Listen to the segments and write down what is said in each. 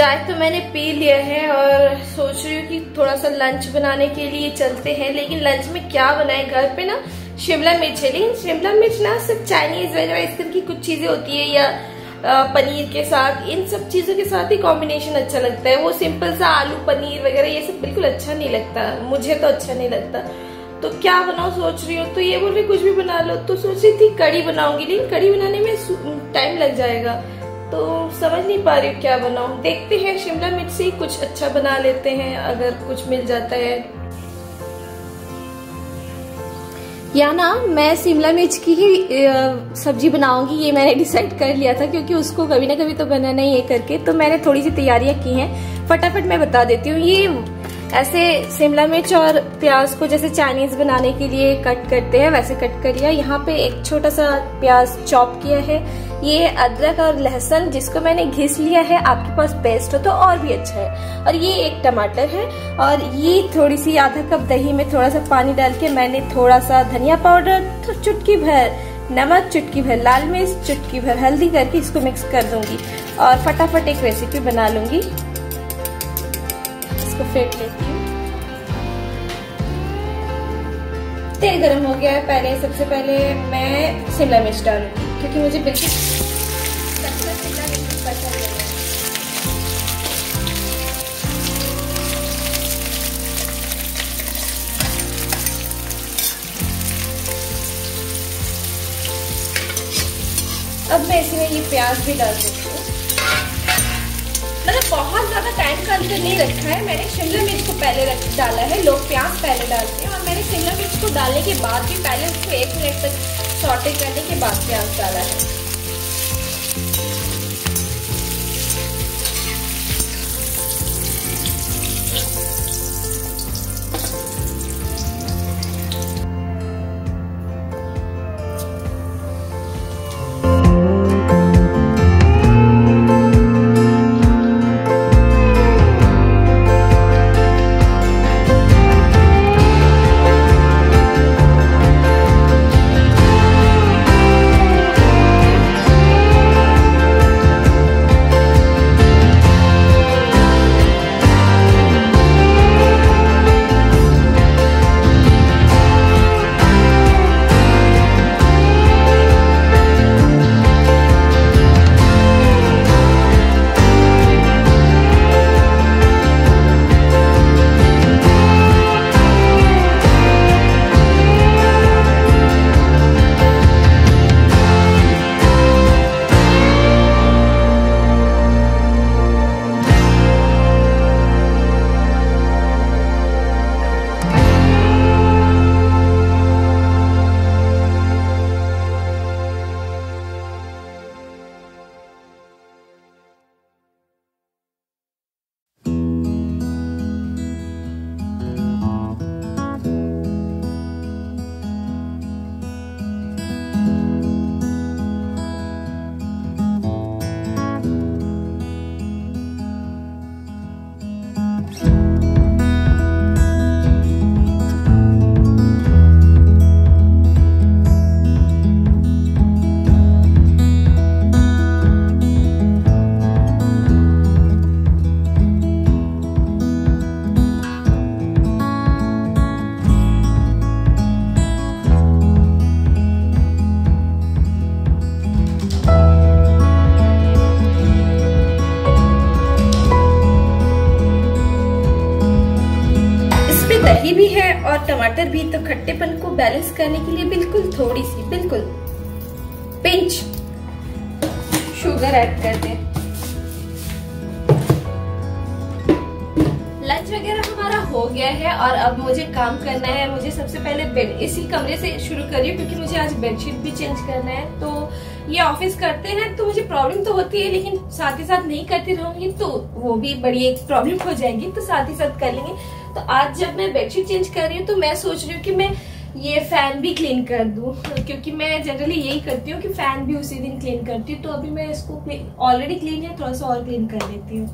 चाय तो मैंने पी लिया है और सोच रही हूँ कि थोड़ा सा लंच बनाने के लिए चलते हैं, लेकिन लंच में क्या बनाए। घर पे ना शिमला मिर्च है, लेकिन शिमला मिर्च ना सिर्फ चाइनीज वगैरह इस तरह की कुछ चीजें होती है या पनीर के साथ, इन सब चीजों के साथ ही कॉम्बिनेशन अच्छा लगता है। वो सिंपल सा आलू पनीर वगैरह ये सब बिल्कुल अच्छा नहीं लगता, मुझे तो अच्छा नहीं लगता। तो क्या बनाओ सोच रही हो, तो ये बोल रही कुछ भी बना लो। तो सोच रही थी कड़ी बनाऊंगी, लेकिन कड़ी बनाने में टाइम लग जाएगा, तो समझ नहीं पा रही क्या बनाऊं। देखते हैं, शिमला मिर्च से कुछ अच्छा बना लेते हैं अगर कुछ मिल जाता है। या ना मैं शिमला मिर्च की ही सब्जी बनाऊंगी, ये मैंने डिसाइड कर लिया था, क्योंकि उसको कभी ना कभी तो बनाना ही है करके। तो मैंने थोड़ी सी तैयारियां की हैं, फटाफट मैं बता देती हूँ। ये ऐसे शिमला मिर्च और प्याज को जैसे चाइनीज बनाने के लिए कट करते हैं वैसे कट कर लिया। यहाँ पे एक छोटा सा प्याज चॉप किया है। ये अदरक और लहसुन जिसको मैंने घिस लिया है, आपके पास पेस्ट हो तो और भी अच्छा है। और ये एक टमाटर है, और ये थोड़ी सी आधा कप दही में थोड़ा सा पानी डाल के मैंने थोड़ा सा धनिया पाउडर, चुटकी भर नमक, चुटकी भर लाल मिर्च, चुटकी भर हल्दी करके इसको मिक्स कर दूंगी और फटाफट एक रेसिपी बना लूंगी। फेंट लेती हूँ। तेल गरम हो गया है, पहले सबसे पहले मैं शिमला मिर्च डालूंगी, क्योंकि मुझे बिल्कुल कच्चा शिमला मिर्च पसंद नहीं है। अब मैं इसमें ये प्याज भी डाल दूंगी। मतलब बहुत ज़्यादा टाइम का अंतर नहीं रखा है, मैंने शिमला मिर्च को पहले डाला है। लोग प्याज पहले डालते हैं, और मैंने शिमला मिर्च को डालने के बाद भी पहले उसको 1 मिनट तक सॉटे करने के बाद प्याज डाला है। दही भी है और टमाटर भी, तो खट्टेपन को बैलेंस करने के लिए बिल्कुल थोड़ी सी, बिल्कुल पिंच शुगर ऐड कर दें। लंच वगैरह हमारा हो गया है और अब मुझे काम करना है। मुझे सबसे पहले बेड, इसी कमरे से शुरू करिए, क्योंकि मुझे आज बेडशीट भी चेंज करना है। तो ये ऑफिस करते हैं तो मुझे प्रॉब्लम तो होती है, लेकिन साथ ही साथ नहीं करती रहूंगी तो वो भी बड़ी एक प्रॉब्लम हो जाएगी, तो साथ ही साथ कर लेंगे। तो आज जब मैं बेडशीट चेंज कर रही हूँ तो मैं सोच रही हूँ कि मैं ये फैन भी क्लीन कर दूँ, क्योंकि मैं जनरली यही करती हूँ कि फैन भी उसी दिन क्लीन करती हूँ। तो अभी मैं इसको ऑलरेडी क्लीन है, थोड़ा सा और क्लीन कर लेती हूँ।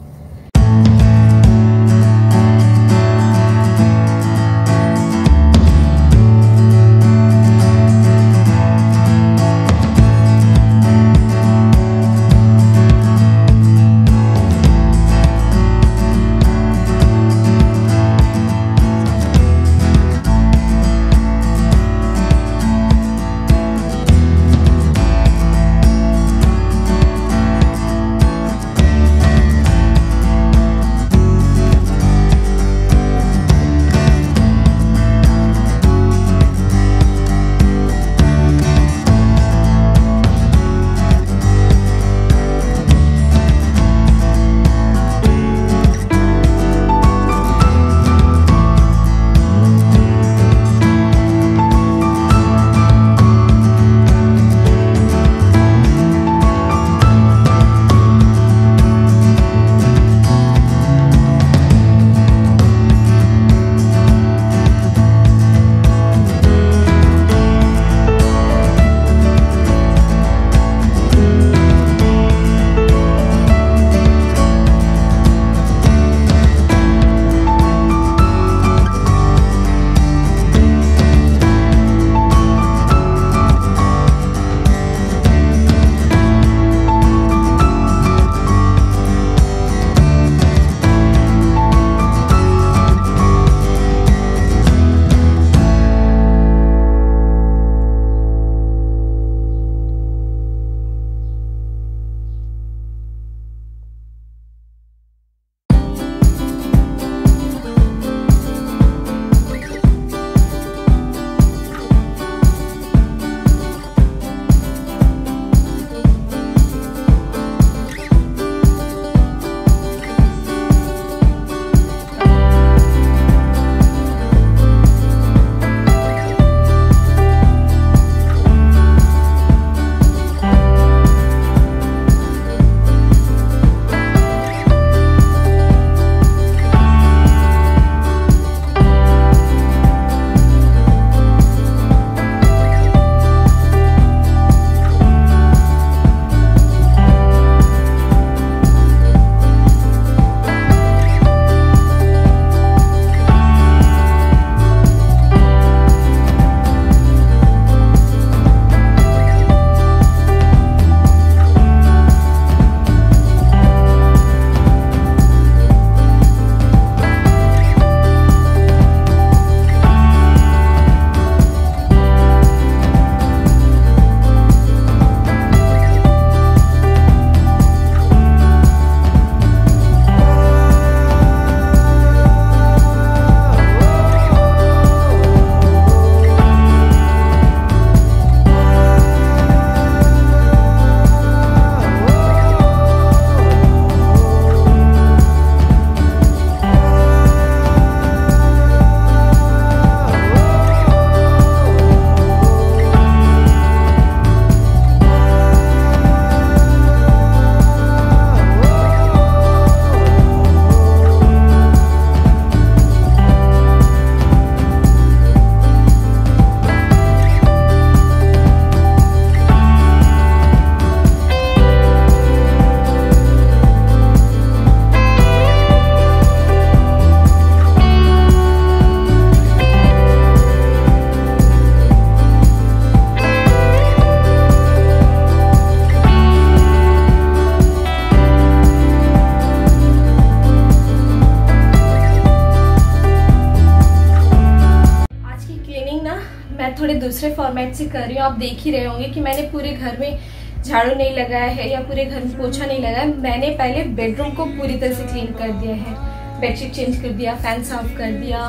फॉर्मेट थोड़े दूसरे फॉर्मेट से कर रही हूँ। आप देख ही रहे होंगे कि मैंने पूरे घर में झाड़ू नहीं लगाया है या पूरे घर में पोछा नहीं लगाया। मैंने पहले बेडरूम को पूरी तरह से क्लीन कर दिया है, बेडशीट चेंज कर दिया, फैन साफ कर दिया,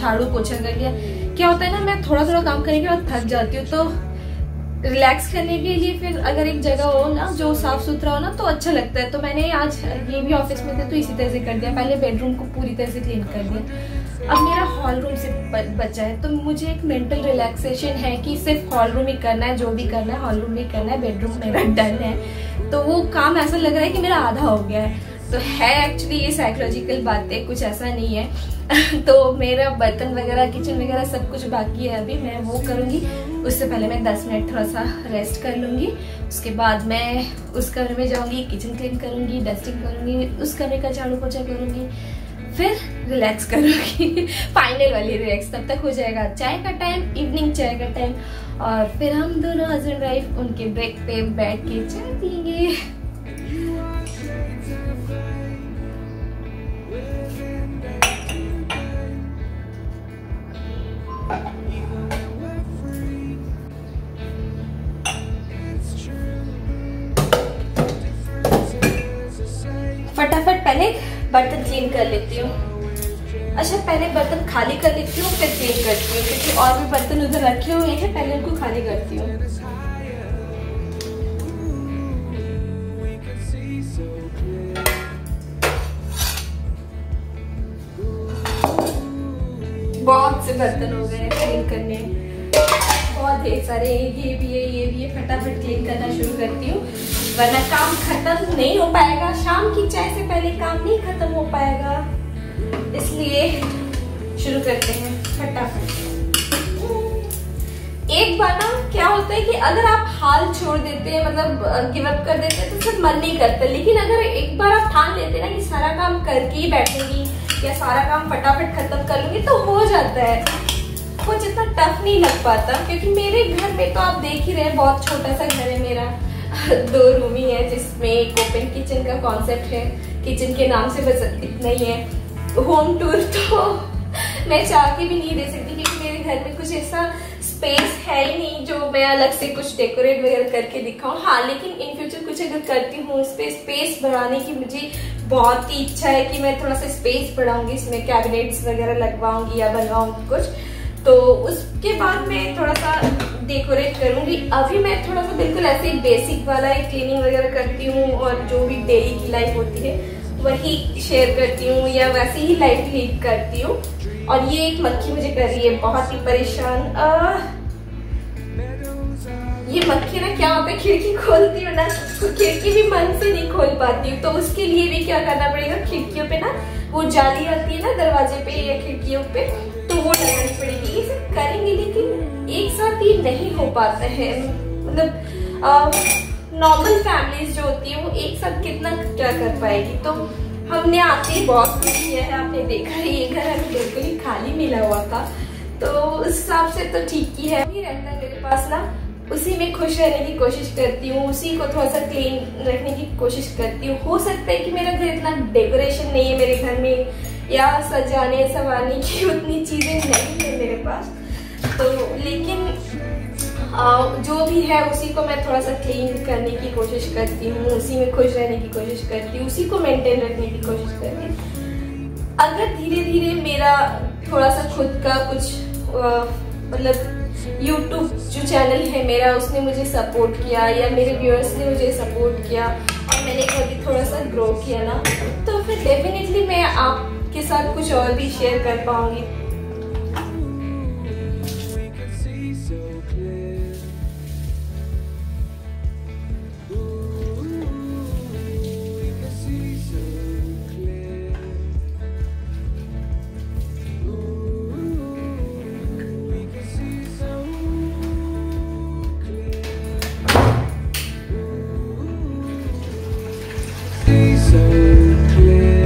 झाड़ू पोछा कर दिया। क्या होता है ना, मैं थोड़ा थोड़ा काम करने के बाद थक जाती हूँ, तो रिलैक्स करने के लिए फिर अगर एक जगह हो ना जो साफ सुथरा हो ना तो अच्छा लगता है। तो मैंने आज ये भी ऑफिस में थे तो इसी तरह से कर दिया, पहले बेडरूम को पूरी तरह से क्लीन कर दिया। अब मेरा हॉल रूम से बचा है, तो मुझे एक मेंटल रिलैक्सेशन है कि सिर्फ हॉल रूम ही करना है, जो भी करना है हॉल रूम में करना है, बेडरूम मेरा डन है। तो वो काम ऐसा लग रहा है कि मेरा आधा हो गया है, तो है एक्चुअली ये साइकोलॉजिकल बातें, कुछ ऐसा नहीं है। तो मेरा बर्तन वगैरह किचन वगैरह सब कुछ बाकी है, अभी मैं वो करूँगी। उससे पहले मैं 10 मिनट थोड़ा सा रेस्ट कर लूँगी, उसके बाद मैं उस कमरे में जाऊँगी, किचन क्लीन करूँगी, डस्टिंग करूँगी, उस कमरे का झाड़ू पोछा करूँगी, फिर रिलैक्स करूँगी। फाइनल वाली रिलैक्स तब तक हो जाएगा, चाय का टाइम, इवनिंग चाय का टाइम, और फिर हम दोनों हस्बैंड वाइफ उनके ब्रेक पे बैठ के चाय पियेंगे। फटाफट पहले बर्तन क्लीन कर लेती हूँ। अच्छा, पहले बर्तन खाली कर लेती हूँ फिर क्लीन करती हूँ, क्योंकि और भी बर्तन उधर रखे हुए हैं, पहले उनको खाली करती हूँ। बहुत से बर्तन हो गए क्लीन करने, बहुत ढेर सारे, ये भी है ये भी है। फटाफट क्लीन करना शुरू करती हूँ वरना काम खत्म नहीं हो पाएगा, शाम की चाय से पहले काम नहीं खत्म हो पाएगा, इसलिए शुरू करते हैं फटाफट। एक बार ना क्या होता है कि अगर आप हाल छोड़ देते हैं, मतलब गिव अप कर देते हैं तो सिर्फ मन नहीं करता, लेकिन अगर एक बार आप ठान लेते ना कि सारा काम करके ही बैठेंगी या सारा काम फटाफट खत्म कर लूंगी तो हो जाता है, कुछ इतना टफ नहीं लग पाता। क्योंकि मेरे घर में तो आप देख ही रहे हैं, बहुत छोटा सा घर है मेरा, 2 रूम ही है, जिसमें एक ओपन किचन का कॉन्सेप्ट है, किचन के नाम से बस इतना ही है। होम टूर तो मैं चाह के भी नहीं दे सकती, क्योंकि मेरे घर में कुछ ऐसा स्पेस है ही नहीं जो मैं अलग से कुछ डेकोरेट वगैरह करके दिखाऊं। हाँ, लेकिन इन फ्यूचर कुछ अगर करती हूँ उस पर स्पेस बढ़ाने की मुझे बहुत ही इच्छा है कि मैं थोड़ा सा स्पेस बढ़ाऊंगी, इसमें कैबिनेट्स वगैरह लगवाऊंगी या बनवाऊंगी कुछ, तो उसके बाद मैं थोड़ा सा डेकोरेट करूंगी। अभी मैं थोड़ा सा बिल्कुल ऐसे ही बेसिक वाला एक क्लीनिंग वगैरह करती हूँ और जो भी डेली की लाइफ होती है वही शेयर करती हूँ या वैसे ही लाइफ लीड करती हूँ। और ये एक मक्खी मुझे कर रही है बहुत ही परेशान। ये मक्खी ना क्या होता है, खिड़की खोलती हूँ ना तो खिड़की भी मन से नहीं खोल पाती हूँ, तो उसके लिए भी क्या करना पड़ेगा, खिड़कियों पे ना वो जाली आती है ना दरवाजे पे या खिड़कियों पे, तो वो लगानी पड़ेगी। ये सब करेंगे लेकिन एक साथ ही नहीं हो पाता है, मतलब नॉर्मल फैमिलीज जो होती है वो एक साथ कितना क्या कर पाएगी। तो हमने आते बहुत कुछ किया है, आपने देखा ये घर हमें बिल्कुल ही खाली मिला हुआ था, तो उस हिसाब से तो ठीक ही है। रहता है मेरे पास ना, उसी में खुश रहने की कोशिश करती हूँ, उसी को थोड़ा सा क्लीन रखने की कोशिश करती हूँ। हो सकता है कि मेरा घर इतना डेकोरेशन नहीं है, मेरे घर में या सजाने संवारने की उतनी चीज़ें नहीं है मेरे पास, तो लेकिन जो भी है उसी को मैं थोड़ा सा क्लीन करने की कोशिश करती हूँ, उसी में खुश रहने की कोशिश करती हूँ, उसी को मेंटेन रखने की कोशिश करती हूँ। अगर धीरे धीरे मेरा थोड़ा सा खुद का कुछ मतलब YouTube जो चैनल है मेरा, उसने मुझे सपोर्ट किया या मेरे व्यूअर्स ने मुझे सपोर्ट किया और मैंने कभी थोड़ा सा ग्रो किया ना, तो फिर डेफिनेटली मैं आपके साथ कुछ और भी शेयर कर पाऊंगी। So clear.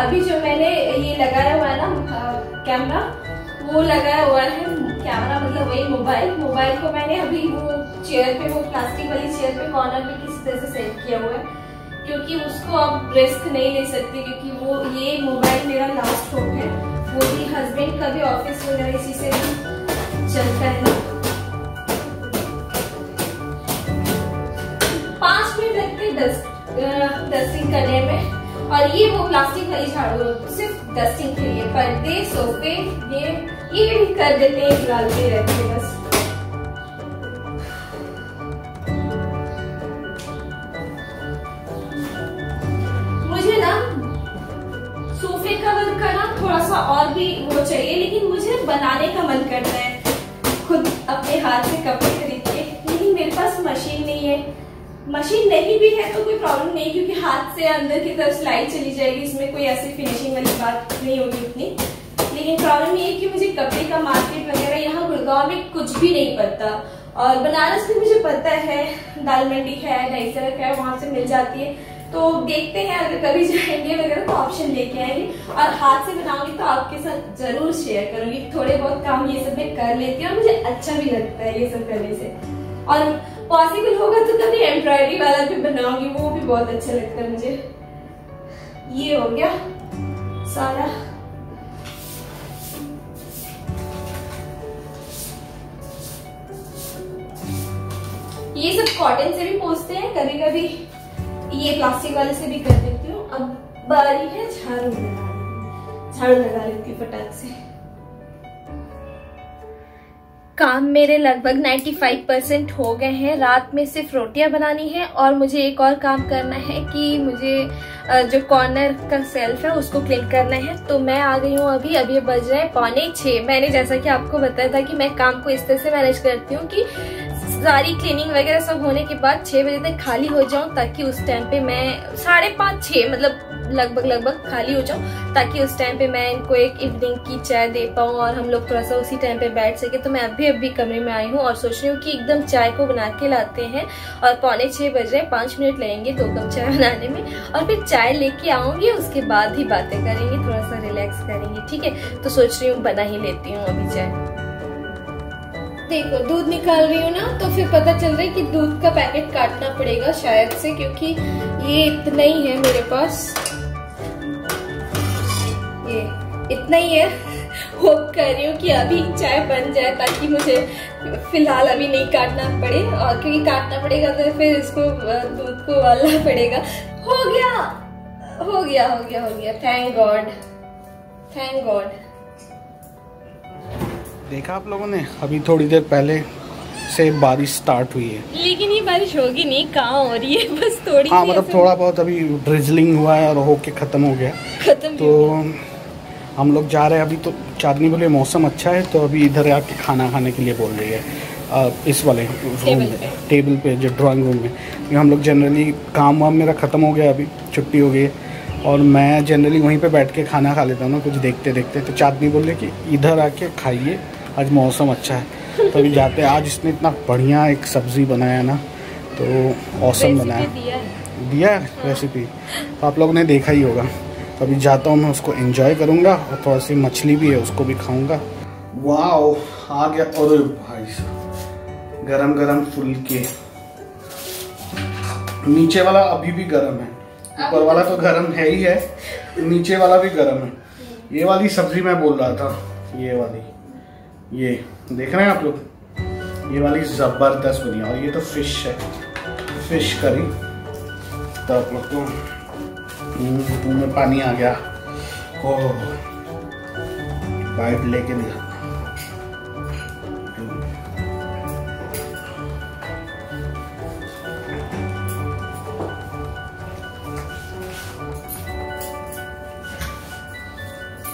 अभी जो मैंने ये लगाया हुआ है ना कैमरा, वो लगाया हुआ है कैमरा मतलब वही मोबाइल को मैंने अभी वो चेयर पे, वो प्लास्टिक वाली चेयर पे कॉर्नर पे किसी तरह से सेट किया हुआ है, क्योंकि उसको अब रिस्क नहीं ले सकती, क्योंकि वो ये मोबाइल मेरा लास्ट होप है, वो भी हस्बैंड का भी ऑफिस वगैरह इसी से चलता है। 5 मिनट लगते डस्टिंग करने में, और ये वो प्लास्टिक वाली झाड़ू सिर्फ डस्टिंग के लिए, पर्दे सोफे ये भी कर देते हैं, डालते रहते हैं बस। मुझे ना सोफे कवर करना थोड़ा सा और भी वो चाहिए, लेकिन मुझे बनाने का मन करता है खुद अपने हाथ से कपड़े खरीद के, लेकिन मेरे पास मशीन नहीं है। मशीन नहीं भी है तो कोई प्रॉब्लम नहीं, क्योंकि हाथ से अंदर की तरफ स्लाइड चली जाएगी, इसमें कोई ऐसी फिनिशिंग वाली बात नहीं होगी उतनी। लेकिन प्रॉब्लम ये है कि मुझे कपड़े का मार्केट वगैरह यहाँ गुड़गांव में कुछ भी नहीं पड़ता, और बनारस में मुझे पता है दाल मंडी है, नई सड़क है, वहाँ से मिल जाती है। तो देखते हैं अगर कभी जाएंगे वगैरह तो ऑप्शन लेके आएंगे, और हाथ से बनाऊंगी तो आपके साथ जरूर शेयर करूंगी। थोड़े बहुत काम ये सब मैं कर लेती हूँ और मुझे अच्छा भी लगता है ये सब करने से, और पॉसिबल होगा तो कभी एम्ब्रॉयडरी वाला भी बनाऊंगी, वो भी बहुत अच्छा लगता है मुझे। ये हो गया सारा, ये सब कॉटन से भी पोंछते हैं, कभी कभी ये प्लास्टिक वाले से भी कर देती हूँ। अब बारी है झाड़ू लगा लेती हूँ फटाक से। काम मेरे लगभग 95% हो गए हैं, रात में सिर्फ रोटियां बनानी है, और मुझे एक और काम करना है कि मुझे जो कॉर्नर का सेल्फ है उसको क्लीन करना है। तो मैं आ गई हूँ अभी बज रहे हैं 5:45। मैंने जैसा कि आपको बताया था कि मैं काम को इस तरह से मैनेज करती हूँ कि सारी क्लीनिंग वगैरह सब होने के बाद 6 बजे तक खाली हो जाऊँ, ताकि उस टाइम पे मैं 5:30-6 मतलब लगभग खाली हो जाऊँ, ताकि उस टाइम पे मैं इनको एक इवनिंग की चाय दे पाऊँ और हम लोग थोड़ा सा उसी टाइम पे बैठ सके। तो मैं अभी कमरे में आई हूँ और सोच रही हूँ कि एकदम चाय को बना के लाते हैं, और 5:45 बजे 5 मिनट लगेंगे 2 कप चाय बनाने में, और फिर चाय लेके आऊँगी, उसके बाद ही बातें करेंगे, थोड़ा सा रिलैक्स करेंगे, ठीक है। तो सोच रही हूँ बना ही लेती हूँ अभी चाय। देखो दूध निकाल रही हूँ ना, तो फिर पता चल रहा है कि दूध का पैकेट काटना पड़ेगा शायद से, क्योंकि ये इतना ही है मेरे पास, ये इतना ही है। होप कर रही हूँ कि अभी चाय बन जाए, ताकि मुझे फिलहाल अभी नहीं काटना पड़े, और क्योंकि काटना पड़ेगा तो फिर इसको दूध को उबालना पड़ेगा। हो गया, थैंक गॉड। देखा आप लोगों ने, अभी थोड़ी देर पहले से बारिश स्टार्ट हुई है, लेकिन ये बारिश होगी नहीं, कहाँ हो रही है, बस थोड़ी हाँ मतलब थोड़ा बहुत अभी ड्रिजलिंग हुआ है और होके खत्म हो गया। तो हम लोग जा रहे हैं अभी, तो चांदनी बोले मौसम अच्छा है, तो अभी इधर आके खाना खाने के लिए बोल रही है इस वाले रूम में, टेबल पे जो ड्राॅइंग रूम में। हम लोग जनरली काम वाम मेरा ख़त्म हो गया, अभी छुट्टी हो गई है, और मैं जनरली वहीं पे बैठ के खाना खा लेता हूँ ना कुछ देखते देखते। तो चांदनी बोल रही कि इधर आके खाइए, आज मौसम अच्छा है, तभी जाते हैं। आज इसने इतना बढ़िया एक सब्ज़ी बनाया ना, तो औसम बनाया, दिया है रेसिपी, तो आप लोगों ने देखा ही होगा। तो अभी जाता हूँ मैं, उसको एंजॉय करूँगा, और थोड़ा सी मछली भी है उसको भी खाऊँगा। वाह आ गया, और भाई साहब गरम गरम फुलके, नीचे वाला अभी भी गर्म है, ऊपर वाला तो गर्म है ही है, नीचे वाला भी गर्म है। ये वाली सब्जी मैं बोल रहा था, ये वाली, ये देख रहे हैं आप लोग, ये वाली जबरदस्त बनी, और ये तो फिश है, फिश करी। तो आप लोग को मुंह में पानी आ गया, ओह बाइट लेके दिया।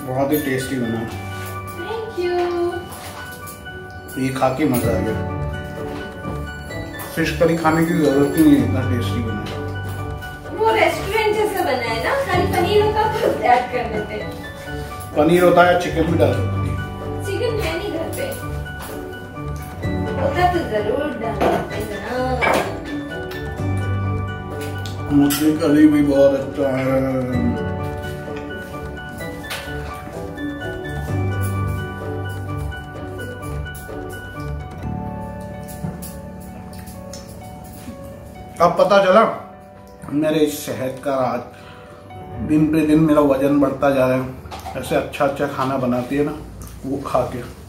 बहुत ही टेस्टी बना, थैंक यू। ये खा के मजा आ गया, फिश करी खाने की जरूरत ही नहीं, इतना टेस्टी बना। वो रेस्टोरेंट जैसा बना है ना, खाली पनीर होता तो ऐड कर देते, पनीर होता है, चिकन भी डाल सकती है, चिकन है नहीं घर पे, होता तो जरूर डालते ना। मुझे करी भी बहुत अच्छा है, अब पता चला मेरे इस शहद का राज। दिन पे दिन मेरा वजन बढ़ता जा रहा है। ऐसे अच्छा अच्छा खाना बनाती है ना, वो खा के